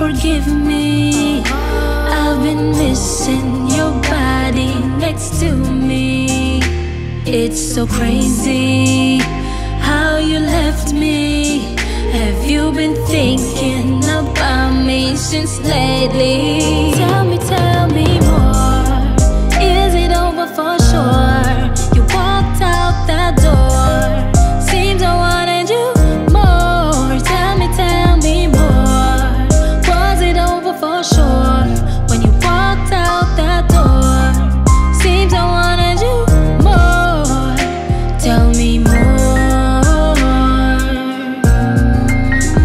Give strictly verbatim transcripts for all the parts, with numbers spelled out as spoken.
Forgive me, I've been missing your body next to me. It's so crazy how you left me. Have you been thinking about me since lately? Tell me, tell me more. Is it over for sure? You walked out that door, seems I wanted you more. Tell me, tell me more. For sure, when you walked out that door, seems I wanted you more. Tell me more.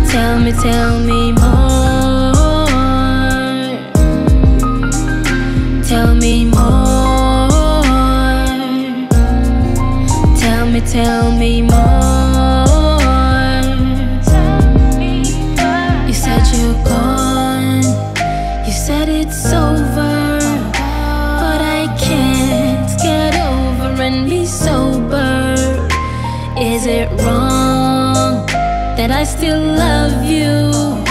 Tell me, tell me more. Tell me more. Tell me, tell me more. You said you go. Said it's over, but I can't get over and be sober. Is it wrong that I still love you?